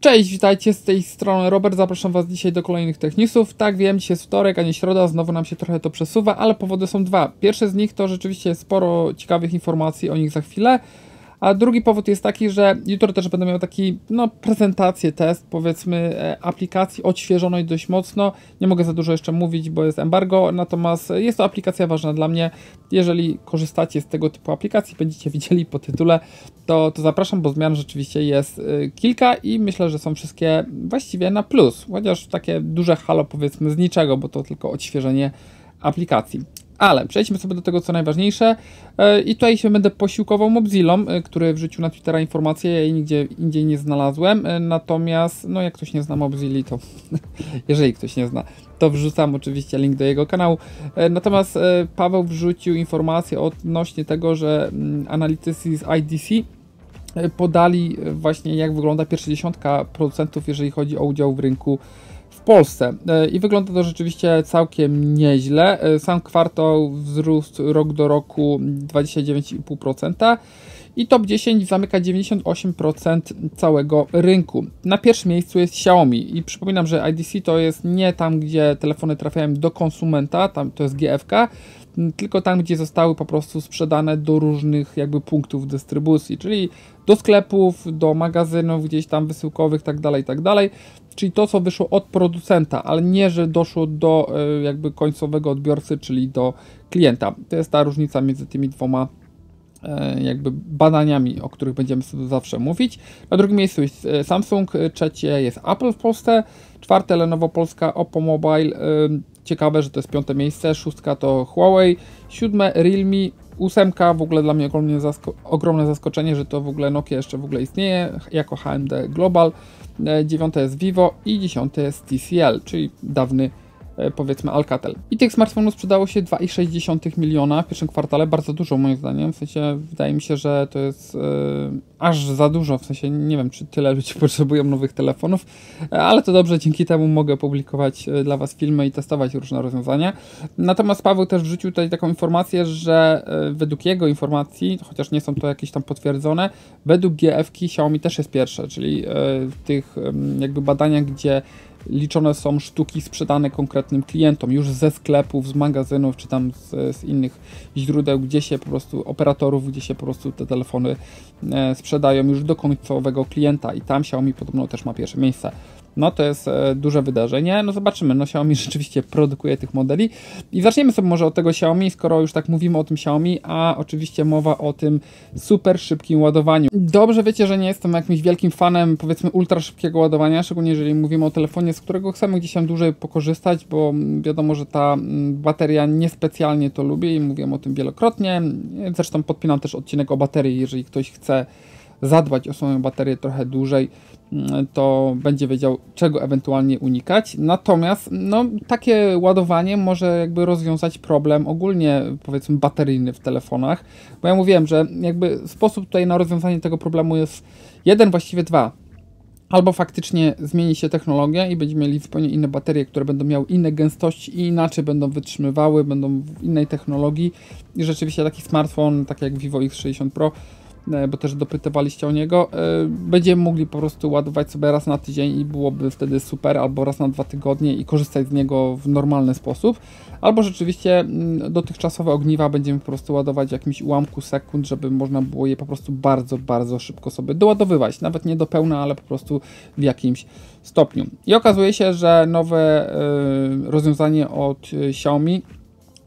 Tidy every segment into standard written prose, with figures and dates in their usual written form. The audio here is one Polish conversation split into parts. Cześć, witajcie, z tej strony Robert, zapraszam Was dzisiaj do kolejnych Tech Newsów. Tak, wiem, dzisiaj jest wtorek, a nie środa, znowu nam się trochę to przesuwa, ale powody są dwa. Pierwszy z nich to rzeczywiście sporo ciekawych informacji, o nich za chwilę, a drugi powód jest taki, że jutro też będę miał taki, prezentację, test, powiedzmy, aplikacji odświeżonej dość mocno. Nie mogę za dużo jeszcze mówić, bo jest embargo, natomiast jest to aplikacja ważna dla mnie. Jeżeli korzystacie z tego typu aplikacji, będziecie widzieli po tytule, to zapraszam, bo zmian rzeczywiście jest kilka i myślę, że są wszystkie właściwie na plus, chociaż takie duże halo, powiedzmy, z niczego, bo to tylko odświeżenie aplikacji. Ale przejdźmy sobie do tego, co najważniejsze i tutaj się będę posiłkował Mobzillą, który wrzucił na Twittera informację, ja jej nigdzie indziej nie znalazłem, natomiast jak ktoś nie zna Mobzilli, to jeżeli ktoś nie zna, to wrzucam oczywiście link do jego kanału. Natomiast Paweł wrzucił informację odnośnie tego, że analitycy z IDC podali właśnie, jak wygląda pierwsza dziesiątka producentów, jeżeli chodzi o udział w rynku w Polsce. I wygląda to rzeczywiście całkiem nieźle. Sam kwartał wzrósł rok do roku 29,5% i top 10 zamyka 98% całego rynku. Na pierwszym miejscu jest Xiaomi i przypominam, że IDC to jest nie tam, gdzie telefony trafiają do konsumenta, tam to jest GFK, tylko tam, gdzie zostały po prostu sprzedane do różnych punktów dystrybucji, czyli do sklepów, do magazynów gdzieś tam wysyłkowych, tak dalej, czyli to, co wyszło od producenta, ale nie, że doszło do końcowego odbiorcy, czyli do klienta. To jest ta różnica między tymi dwoma badaniami, o których będziemy sobie zawsze mówić. Na drugim miejscu jest Samsung, trzecie jest Apple w Polsce, czwarte Lenovo Polska, Oppo Mobile, ciekawe, że to jest piąte miejsce, szóstka to Huawei, siódme Realme, ósemka, w ogóle dla mnie ogromne zaskoczenie, że to w ogóle Nokia jeszcze istnieje, jako HMD Global, dziewiąte jest Vivo i dziesiąte jest TCL, czyli dawny powiedzmy Alcatel. I tych smartfonów sprzedało się 2,6 miliona w pierwszym kwartale, bardzo dużo moim zdaniem, w sensie wydaje mi się, że to jest aż za dużo, w sensie nie wiem, czy tyle ludzi potrzebują nowych telefonów, ale to dobrze, dzięki temu mogę publikować dla Was filmy i testować różne rozwiązania. Natomiast Paweł też wrzucił tutaj taką informację, że według jego informacji, chociaż nie są to jakieś tam potwierdzone, według GFK Xiaomi też jest pierwsze, czyli w tych badaniach, gdzie liczone są sztuki sprzedane konkretnym klientom, już ze sklepów, z magazynów, czy tam z innych źródeł, gdzie się po prostu operatorów, gdzie się po prostu te telefony sprzedają już do końcowego klienta i tam Xiaomi podobno też ma pierwsze miejsce. To jest duże wydarzenie, zobaczymy, Xiaomi rzeczywiście produkuje tych modeli i zaczniemy sobie może od tego Xiaomi, skoro już tak mówimy o tym Xiaomi, a oczywiście mowa o tym super szybkim ładowaniu. Dobrze wiecie, że nie jestem jakimś wielkim fanem, powiedzmy, ultra szybkiego ładowania, szczególnie jeżeli mówimy o telefonie, z którego chcemy gdzieś tam dłużej pokorzystać, bo wiadomo, że ta bateria niespecjalnie to lubi i mówiłem o tym wielokrotnie, zresztą podpinam też odcinek o baterii, jeżeli ktoś chce zadbać o swoją baterię trochę dłużej, to będzie wiedział, czego ewentualnie unikać. Natomiast takie ładowanie może rozwiązać problem ogólnie, powiedzmy, bateryjny w telefonach, bo ja mówiłem, że sposób tutaj na rozwiązanie tego problemu jest jeden, właściwie dwa. Albo faktycznie zmieni się technologia i będziemy mieli zupełnie inne baterie, które będą miały inne gęstości i inaczej będą wytrzymywały, będą w innej technologii i rzeczywiście taki smartfon, tak jak Vivo X60 Pro, bo też dopytywaliście o niego, będziemy mogli po prostu ładować sobie raz na tydzień i byłoby wtedy super, albo raz na 2 tygodnie i korzystać z niego w normalny sposób, albo rzeczywiście dotychczasowe ogniwa będziemy po prostu ładować w jakimś ułamku sekund, żeby można było je po prostu bardzo, bardzo szybko sobie doładowywać, nawet nie do pełna, ale po prostu w jakimś stopniu. I okazuje się, że nowe rozwiązanie od Xiaomi,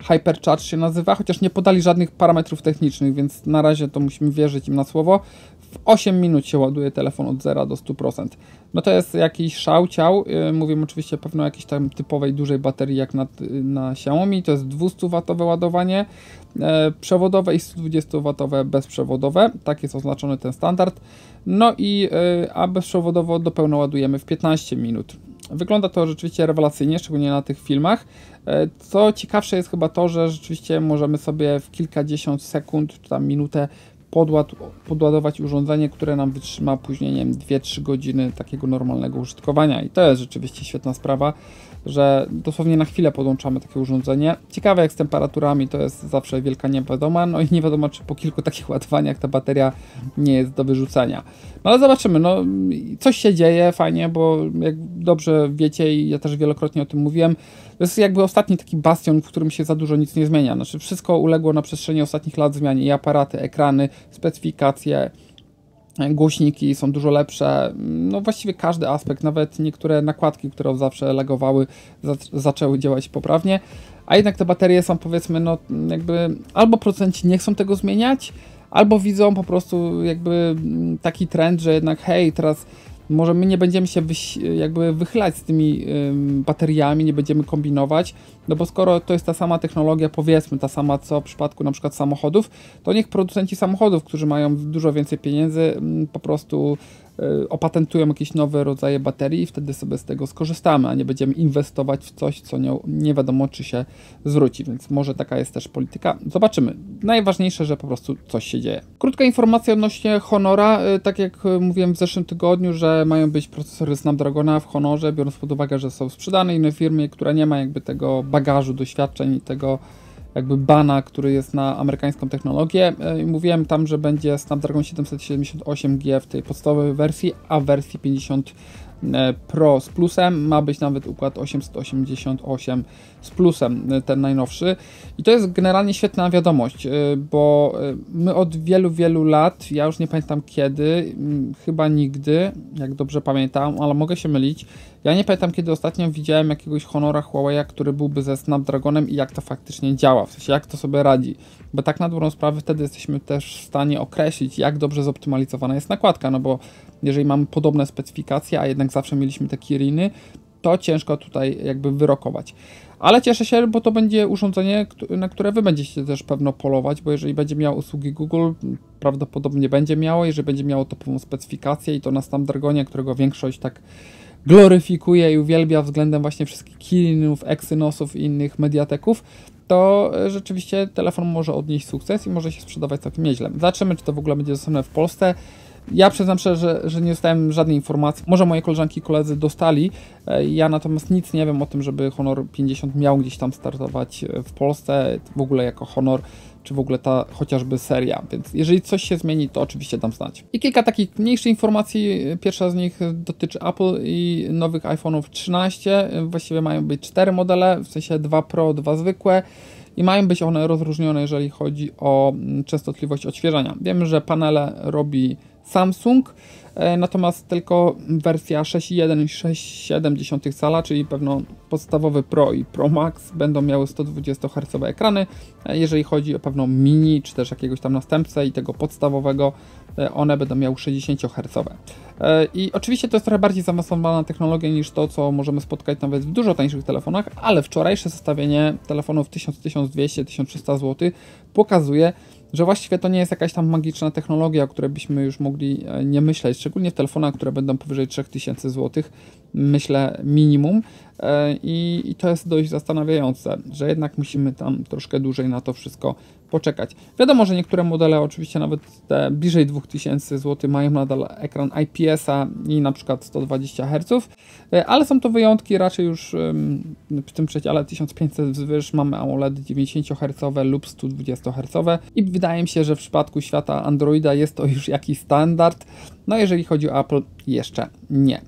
Hypercharge się nazywa, chociaż nie podali żadnych parametrów technicznych, więc na razie to musimy wierzyć im na słowo. W 8 minut się ładuje telefon od 0 do 100%. To jest jakiś szał-ciał, mówimy oczywiście pewno o jakiejś tam typowej dużej baterii jak na Xiaomi, to jest 200-watowe ładowanie przewodowe i 120-watowe bezprzewodowe, tak jest oznaczony ten standard. A bezprzewodowo do pełna ładujemy w 15 minut. Wygląda to rzeczywiście rewelacyjnie, szczególnie na tych filmach. Co ciekawsze jest chyba to, że rzeczywiście możemy sobie w kilkadziesiąt sekund, czy tam minutę podładować urządzenie, które nam wytrzyma później, 2-3 godziny takiego normalnego użytkowania. I to jest rzeczywiście świetna sprawa, że dosłownie na chwilę podłączamy takie urządzenie. Ciekawe jak z temperaturami, to jest zawsze wielka niewiadoma, i nie wiadomo, czy po kilku takich ładowaniach ta bateria nie jest do wyrzucenia. No ale zobaczymy, no coś się dzieje, fajnie, bo jak dobrze wiecie i ja też wielokrotnie o tym mówiłem, to jest jakby ostatni taki bastion, w którym się za dużo nic nie zmienia. Znaczy wszystko uległo na przestrzeni ostatnich lat zmianie, i aparaty, ekrany, specyfikacje, głośniki są dużo lepsze, no właściwie każdy aspekt, nawet niektóre nakładki, które zawsze lagowały, zaczęły działać poprawnie, a jednak te baterie są, powiedzmy, no jakby albo producenci nie chcą tego zmieniać, albo widzą po prostu jakby taki trend, że jednak hej, teraz może my nie będziemy się wychylać z tymi bateriami, nie będziemy kombinować, no bo skoro to jest ta sama technologia, powiedzmy ta sama co w przypadku na przykład samochodów, to niech producenci samochodów, którzy mają dużo więcej pieniędzy, po prostu opatentują jakieś nowe rodzaje baterii i wtedy sobie z tego skorzystamy, a nie będziemy inwestować w coś, co nie wiadomo czy się zwróci, więc może taka jest też polityka. Zobaczymy. Najważniejsze, że po prostu coś się dzieje. Krótka informacja odnośnie Honora. Tak jak mówiłem w zeszłym tygodniu, że mają być procesory Snapdragona w Honorze, biorąc pod uwagę, że są sprzedane innej firmie, która nie ma jakby tego bagażu doświadczeń i tego jakby bana, który jest na amerykańską technologię. Mówiłem tam, że będzie Snapdragon 778G w tej podstawowej wersji, a w wersji 50 Pro z plusem ma być nawet układ 888 z plusem, ten najnowszy. I to jest generalnie świetna wiadomość, bo my od wielu lat, ja już nie pamiętam kiedy, chyba nigdy, jak dobrze pamiętam, ale mogę się mylić, ja nie pamiętam kiedy ostatnio widziałem jakiegoś Honora Huawei'a, który byłby ze Snapdragonem i jak to faktycznie działa, w sensie jak to sobie radzi, bo tak na dobrą sprawę wtedy jesteśmy też w stanie określić, jak dobrze zoptymalizowana jest nakładka, no bo jeżeli mamy podobne specyfikacje, a jednak zawsze mieliśmy te Kiriny, to ciężko tutaj jakby wyrokować. Ale cieszę się, bo to będzie urządzenie, na które Wy będziecie też pewno polować, bo jeżeli będzie miało usługi Google, prawdopodobnie będzie miało, jeżeli będzie miało topową specyfikację i to na Snapdragonie, którego większość tak gloryfikuje i uwielbia względem właśnie wszystkich Kirinów, Exynosów i innych MediaTeków, to rzeczywiście telefon może odnieść sukces i może się sprzedawać całkiem nieźle. Zobaczymy, czy to w ogóle będzie dostępne w Polsce. Ja przyznam szczerze, że nie dostałem żadnej informacji. Może moje koleżanki i koledzy dostali. Ja natomiast nic nie wiem o tym, żeby Honor 50 miał gdzieś tam startować w Polsce, w ogóle jako Honor, czy w ogóle ta chociażby seria. Więc jeżeli coś się zmieni, to oczywiście dam znać. I kilka takich mniejszych informacji. Pierwsza z nich dotyczy Apple i nowych iPhone'ów 13. Właściwie mają być 4 modele, w sensie 2 Pro, 2 zwykłe. I mają być one rozróżnione, jeżeli chodzi o częstotliwość odświeżania. Wiemy, że panele robi Samsung, natomiast tylko wersja 6,1 i 6,7 cala, czyli pewno podstawowy Pro i Pro Max będą miały 120 Hz ekrany. Jeżeli chodzi o pewną mini, czy też jakiegoś tam następcę i tego podstawowego, one będą miały 60 Hz. I oczywiście to jest trochę bardziej zaawansowana technologia niż to, co możemy spotkać nawet w dużo tańszych telefonach, ale wczorajsze zestawienie telefonów 1000, 1200, 1300 zł pokazuje, że właściwie to nie jest jakaś tam magiczna technologia, o której byśmy już mogli nie myśleć, szczególnie w telefonach, które będą powyżej 3000 zł, myślę minimum, i to jest dość zastanawiające, że jednak musimy tam troszkę dłużej na to wszystko poczekać. Wiadomo, że niektóre modele, oczywiście nawet te bliżej 2000 zł, mają nadal ekran IPS-a i na przykład 120 Hz, ale są to wyjątki, raczej już w tym przedziale 1500 wzwyż mamy AMOLED 90 Hz lub 120 Hz i wydaje mi się, że w przypadku świata Androida jest to już jakiś standard, no jeżeli chodzi o Apple jeszcze nie.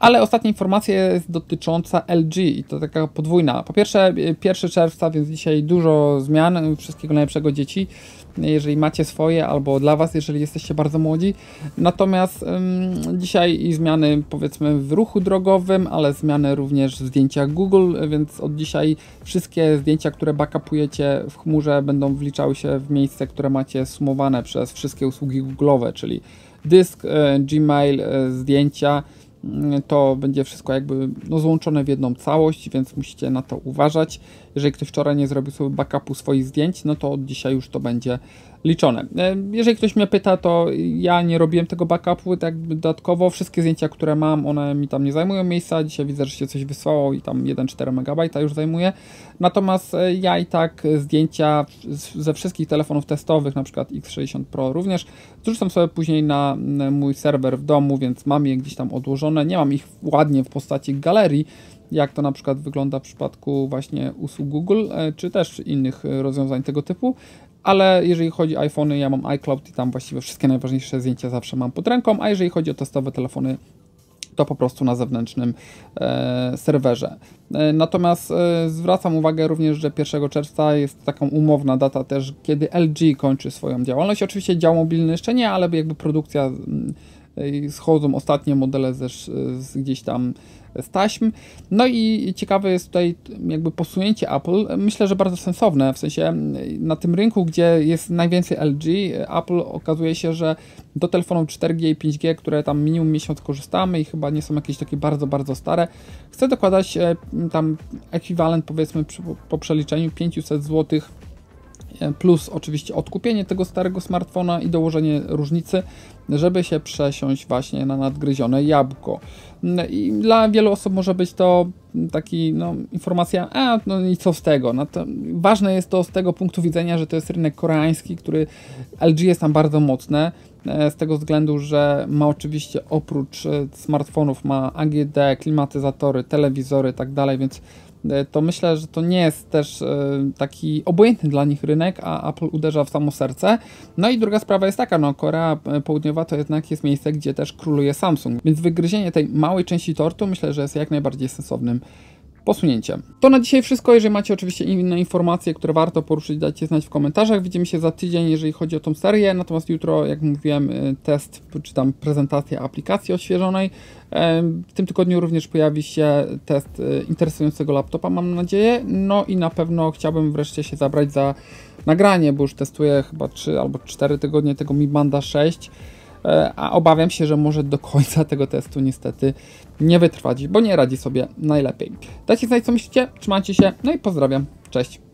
Ale ostatnia informacja jest dotycząca LG i to taka podwójna. Po pierwsze 1 czerwca, więc dzisiaj dużo zmian, wszystkiego najlepszego dzieci, jeżeli macie swoje, albo dla Was, jeżeli jesteście bardzo młodzi. Natomiast dzisiaj i zmiany, powiedzmy, w ruchu drogowym, ale zmiany również w zdjęciach Google, więc od dzisiaj wszystkie zdjęcia, które backupujecie w chmurze, będą wliczały się w miejsce, które macie sumowane przez wszystkie usługi Google'owe, czyli dysk, Gmail, zdjęcia. To będzie wszystko jakby no, złączone w jedną całość, więc musicie na to uważać. Jeżeli ktoś wczoraj nie zrobił sobie backupu swoich zdjęć, no to od dzisiaj już to będzie liczone. Jeżeli ktoś mnie pyta, to ja nie robiłem tego backupu tak dodatkowo. Wszystkie zdjęcia, które mam, one mi tam nie zajmują miejsca. Dzisiaj widzę, że się coś wysłało i tam 1,4 MB już zajmuje. Natomiast ja i tak zdjęcia ze wszystkich telefonów testowych, na przykład X60 Pro również, zrzucam sobie później na mój serwer w domu, więc mam je gdzieś tam odłożone. Nie mam ich ładnie w postaci galerii, jak to na przykład wygląda w przypadku właśnie usług Google, czy też innych rozwiązań tego typu. ale jeżeli chodzi o iPhony, ja mam iCloud i tam właściwie wszystkie najważniejsze zdjęcia zawsze mam pod ręką, a jeżeli chodzi o testowe telefony, to po prostu na zewnętrznym serwerze. Natomiast zwracam uwagę również, że 1 czerwca jest taką umowna data też, kiedy LG kończy swoją działalność. Oczywiście dział mobilny jeszcze nie, ale jakby produkcja, schodzą ostatnie modele z gdzieś tam z taśm. No i ciekawe jest tutaj jakby posunięcie Apple. Myślę, że bardzo sensowne, w sensie na tym rynku, gdzie jest najwięcej LG, Apple okazuje się, że do telefonów 4G i 5G, które tam minimum miesiąc korzystamy i chyba nie są jakieś takie bardzo, bardzo stare, chce dokładać tam ekwiwalent, powiedzmy po przeliczeniu 500 zł plus oczywiście odkupienie tego starego smartfona i dołożenie różnicy, żeby się przesiąść właśnie na nadgryzione jabłko. I dla wielu osób może być to taki, no, informacja, no i co z tego. No to ważne jest to z tego punktu widzenia, że to jest rynek koreański, który LG jest tam bardzo mocne, z tego względu, że ma oczywiście oprócz smartfonów ma AGD, klimatyzatory, telewizory i tak dalej, więc to myślę, że to nie jest też taki obojętny dla nich rynek, a Apple uderza w samo serce. No i druga sprawa jest taka, no Korea Południowa to jednak jest miejsce, gdzie też króluje Samsung, więc wygryzienie tej małej części tortu myślę, że jest jak najbardziej sensownym posunięciem. To na dzisiaj wszystko. Jeżeli macie oczywiście inne informacje, które warto poruszyć, dajcie znać w komentarzach. Widzimy się za tydzień, jeżeli chodzi o tą serię. Natomiast jutro, jak mówiłem, test, czy tam prezentacja aplikacji odświeżonej. W tym tygodniu również pojawi się test interesującego laptopa, mam nadzieję. No i na pewno chciałbym wreszcie się zabrać za nagranie, bo już testuję chyba 3 albo 4 tygodnie tego Mi Banda 6. A obawiam się, że może do końca tego testu niestety nie wytrwać, bo nie radzi sobie najlepiej. Dajcie znać, co myślicie, trzymajcie się, no i pozdrawiam, cześć!